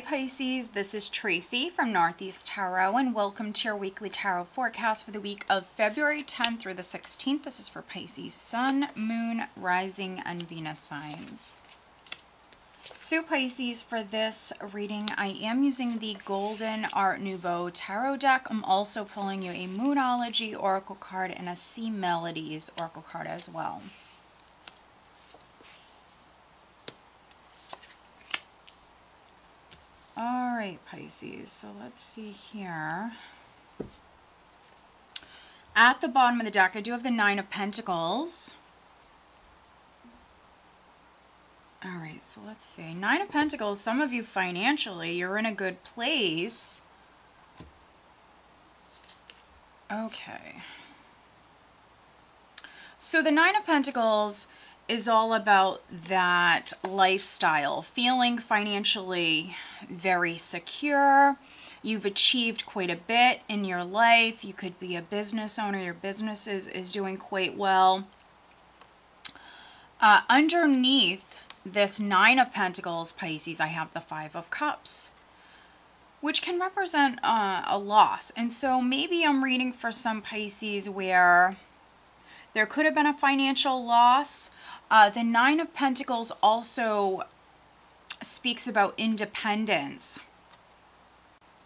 Pisces, this is Tracy from Northeast Tarot, and welcome to your weekly tarot forecast for the week of February 10th through the 16th. This is for Pisces, Sun, Moon, Rising, and Venus signs. So Pisces, for this reading, I am using the Golden Art Nouveau Tarot deck. I'm also pulling you a Moonology Oracle card and a Sea Melodies Oracle card as well. All right, Pisces, so let's see here. At the bottom of the deck, I do have the Nine of Pentacles. All right, so let's see. Nine of Pentacles, some of you financially, you're in a good place. Okay. So the Nine of Pentacles is all about that lifestyle, feeling financially very secure. You've achieved quite a bit in your life. You could be a business owner. Your business is doing quite well. Underneath this Nine of Pentacles, Pisces, I have the Five of Cups, which can represent a loss. And so maybe I'm reading for some Pisces where there could have been a financial loss. The Nine of Pentacles also speaks about independence.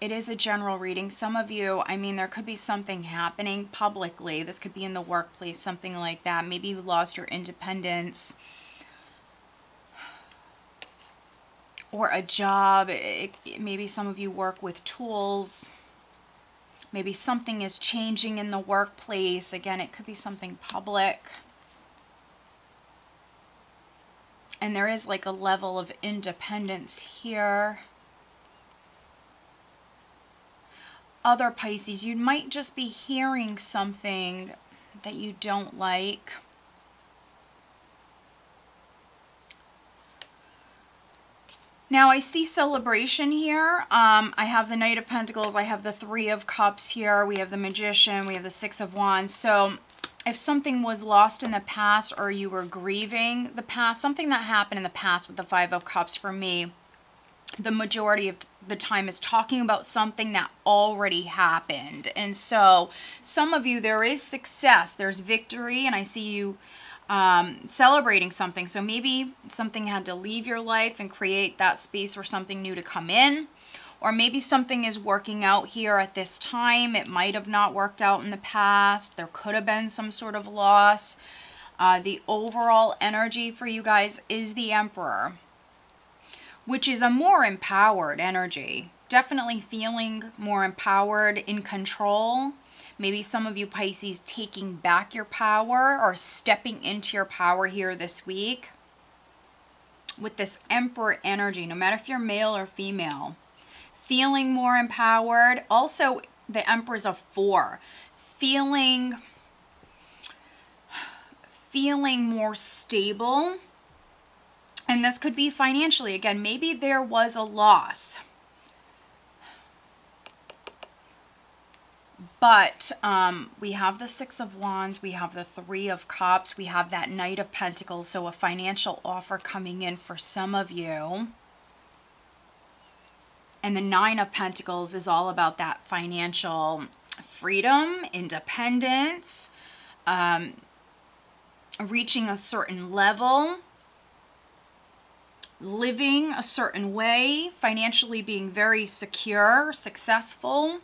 It is a general reading. Some of you, I mean, there could be something happening publicly. This could be in the workplace, something like that. Maybe you lost your independence or a job. Maybe some of you work with tools. Maybe something is changing in the workplace. Again, it could be something public. And there is like a level of independence here. Other Pisces, you might just be hearing something that you don't like. Now I see celebration here. I have the Knight of Pentacles, I have the Three of Cups here, we have the Magician, we have the Six of Wands. So if something was lost in the past or you were grieving the past, something that happened in the past with the Five of Cups for me, the majority of the time is talking about something that already happened. And so some of you, there is success, there's victory, and I see you celebrating something. So maybe something had to leave your life and create that space for something new to come in, or maybe something is working out here at this time. It might have not worked out in the past. There could have been some sort of loss. The overall energy for you guys is the Emperor, which is a more empowered energy, definitely feeling more empowered, in control. Maybe some of you Pisces taking back your power or stepping into your power here this week with this Emperor energy, no matter if you're male or female, feeling more empowered. Also, the Emperor's a 4, feeling more stable. And this could be financially. Again, maybe there was a loss, but we have the Six of Wands, we have the Three of Cups, we have that Knight of Pentacles, so a financial offer coming in for some of you. And the Nine of Pentacles is all about that financial freedom, independence, reaching a certain level, living a certain way, financially being very secure, successful.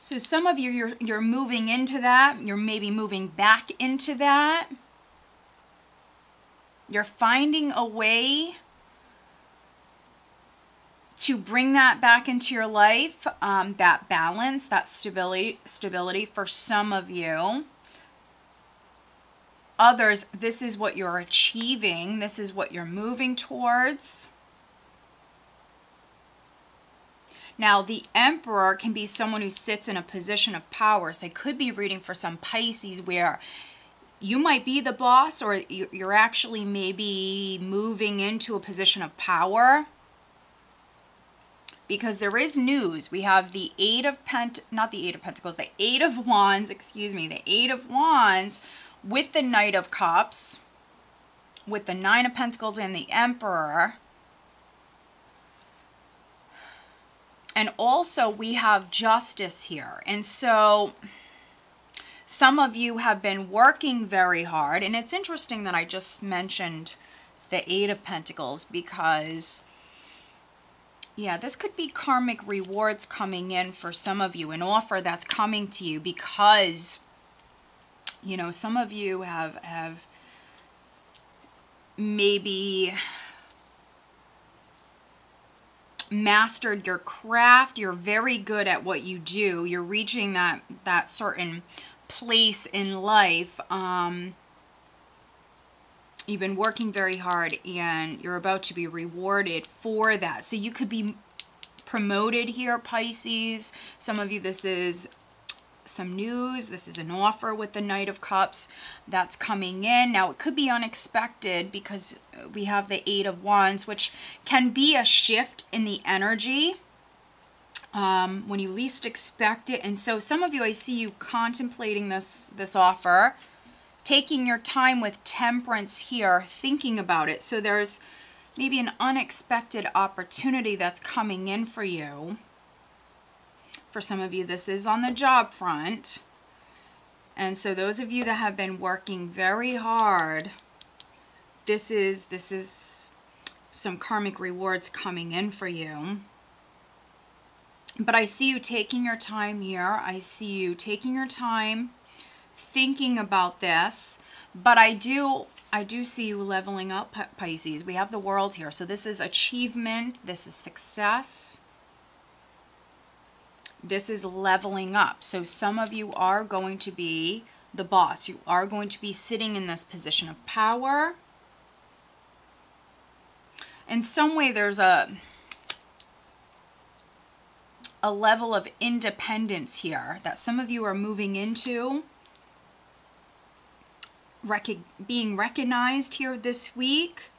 So some of you, you're moving into that. You're maybe moving back into that. You're finding a way to bring that back into your life, that balance, that stability for some of you. Others, this is what you're achieving. This is what you're moving towards. Now, the Emperor can be someone who sits in a position of power. So I could be reading for some Pisces where you might be the boss, or you're actually maybe moving into a position of power, because there is news. We have the the Eight of Wands, excuse me, the Eight of Wands with the Knight of Cups, with the Nine of Pentacles and the Emperor. And also we have justice here. And so some of you have been working very hard. And it's interesting that I just mentioned the Eight of Pentacles because, yeah, this could be karmic rewards coming in for some of you, an offer that's coming to you because, you know, some of you have maybe mastered your craft. You're very good at what you do. You're reaching that certain place in life. You've been working very hard and you're about to be rewarded for that. So you could be promoted here, Pisces. Some of you, this is some news. This is an offer with the Knight of Cups that's coming in. Now, it could be unexpected because we have the Eight of Wands, which can be a shift in the energy when you least expect it. And so some of you, I see you contemplating this offer, taking your time with temperance here, thinking about it. So there's maybe an unexpected opportunity that's coming in for you. For some of you, this is on the job front. And so those of you that have been working very hard, this is some karmic rewards coming in for you. But I see you taking your time here. I see you taking your time thinking about this, but I do see you leveling up, Pisces. We have the World here. So this is achievement. This is success. This is leveling up. So some of you are going to be the boss. You are going to be sitting in this position of power. In some way, there's a level of independence here that some of you are moving into. Being recognized here this week.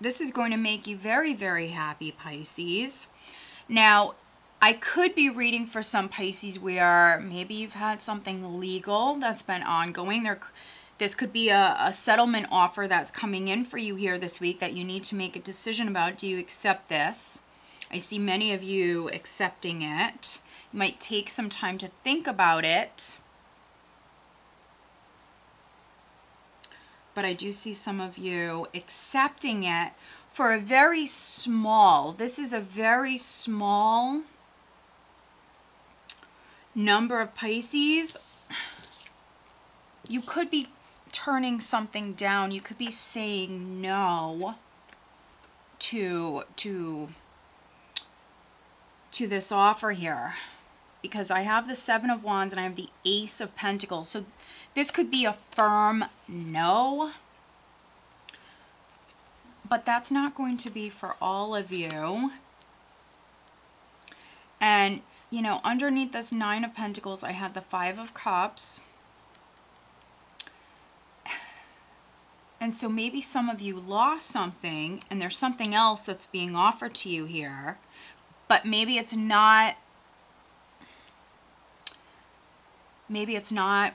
This is going to make you very, very happy, Pisces. Now, I could be reading for some Pisces where maybe you've had something legal that's been ongoing. This could be a settlement offer that's coming in for you here this week that you need to make a decision about. Do you accept this? I see many of you accepting it. You might take some time to think about it. But I do see some of you accepting it for a very small, this is a very small number of Pisces. You could be turning something down. You could be saying no to this offer here. Because I have the Seven of Wands and I have the Ace of Pentacles. So this could be a firm no, but that's not going to be for all of you. And, you know, underneath this Nine of Pentacles, I had the Five of Cups. And so maybe some of you lost something and there's something else that's being offered to you here, but maybe it's not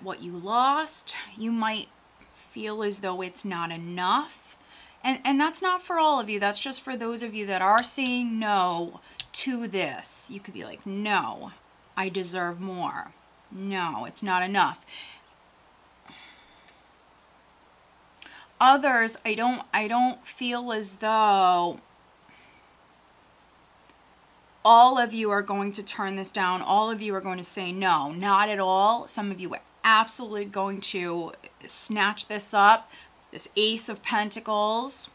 what you lost. You might feel as though it's not enough. And that's not for all of you. That's just for those of you that are saying no to this. You could be like, no, I deserve more. No, it's not enough. Others, I don't feel as though all of you are going to turn this down. All of you are going to say no, not at all. Some of you are absolutely going to snatch this up. This Ace of Pentacles,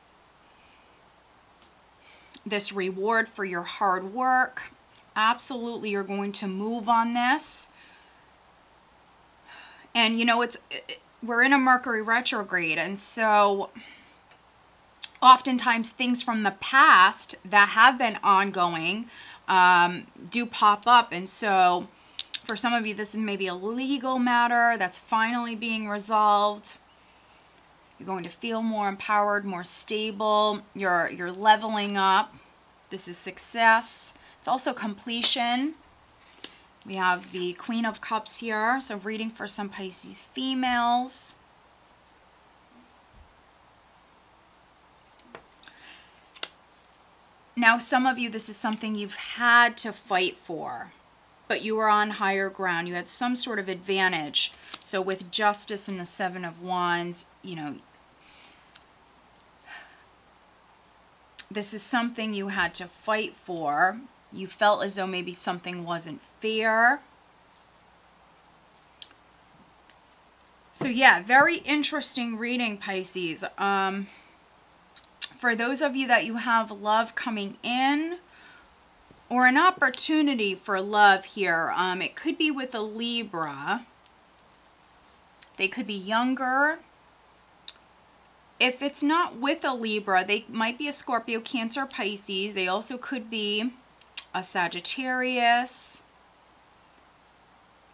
this reward for your hard work. Absolutely, you're going to move on this. And you know, we're in a Mercury retrograde, and so oftentimes things from the past that have been ongoing do pop up. And so for some of you, this is maybe a legal matter that's finally being resolved. You're going to feel more empowered, more stable. You're leveling up. This is success. It's also completion. We have the Queen of Cups here. So reading for some Pisces females. Now, some of you, this is something you've had to fight for, but you were on higher ground. You had some sort of advantage. So with Justice and the Seven of Wands, you know, this is something you had to fight for. You felt as though maybe something wasn't fair. So yeah, very interesting reading, Pisces. For those of you that you have love coming in or an opportunity for love here, it could be with a Libra. They could be younger. If it's not with a Libra, they might be a Scorpio, Cancer, Pisces. They also could be a Sagittarius.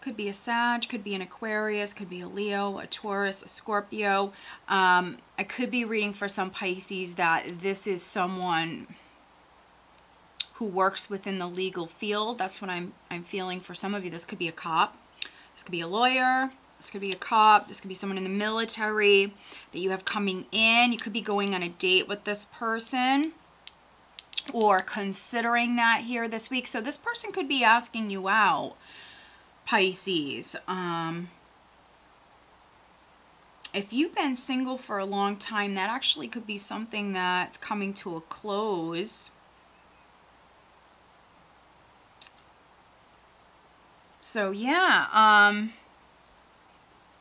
Could be a Sag, could be an Aquarius, could be a Leo, a Taurus, a Scorpio. I could be reading for some Pisces that this is someone who works within the legal field. That's what I'm feeling for some of you. This could be a cop. This could be a lawyer. This could be a cop. This could be someone in the military that you have coming in. You could be going on a date with this person or considering that here this week. So this person could be asking you out, Pisces. If you've been single for a long time, that actually could be something that's coming to a close. So yeah,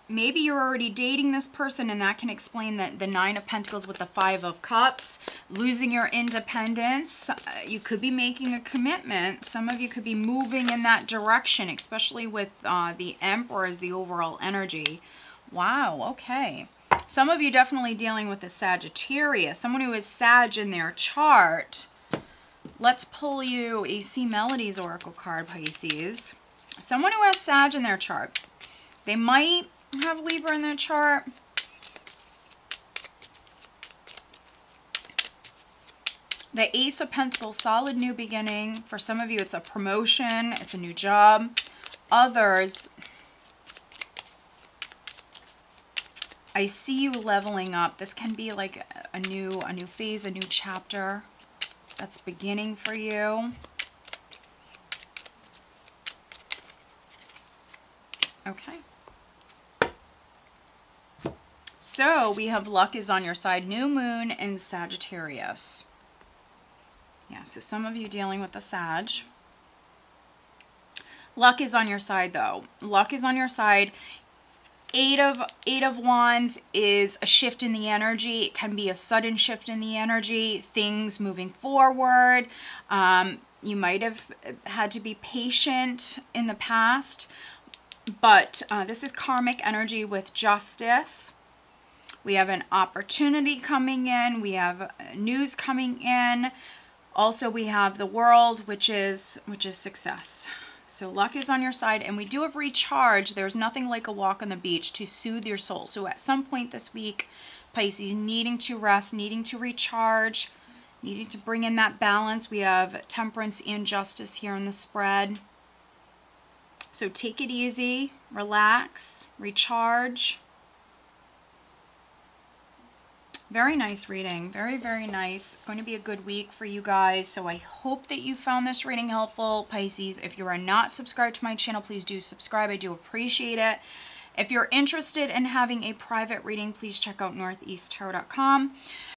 maybe you're already dating this person, and that can explain that the Nine of Pentacles with the Five of Cups, losing your independence. You could be making a commitment. Some of you could be moving in that direction, especially with the Emperor as the overall energy. Wow, okay. Some of you definitely dealing with a Sagittarius, someone who is Sag in their chart. Let's pull you a Sea Melodies Oracle card, Pisces. Someone who has Sag in their chart. They might have Libra in their chart. The Ace of Pentacles, solid new beginning. For some of you, it's a promotion, it's a new job. Others, I see you leveling up. This can be like a new phase, a new chapter that's beginning for you. Okay. So we have luck is on your side, new moon and Sagittarius. Yeah, so some of you dealing with the Sag. Luck is on your side though. Luck is on your side. Eight of Wands is a shift in the energy. It can be a sudden shift in the energy, things moving forward. You might have had to be patient in the past, but this is karmic energy with Justice. We have an opportunity coming in. We have news coming in. Also, we have the World, which is success. So luck is on your side, and we do have recharge. There's nothing like a walk on the beach to soothe your soul. So at some point this week, Pisces, needing to rest, needing to recharge, needing to bring in that balance. We have Temperance and Justice here in the spread. So take it easy, relax, recharge. Very nice reading. Very, very nice. It's going to be a good week for you guys. So I hope that you found this reading helpful, Pisces. If you are not subscribed to my channel, please do subscribe. I do appreciate it. If you're interested in having a private reading, please check out northeasttarot.com.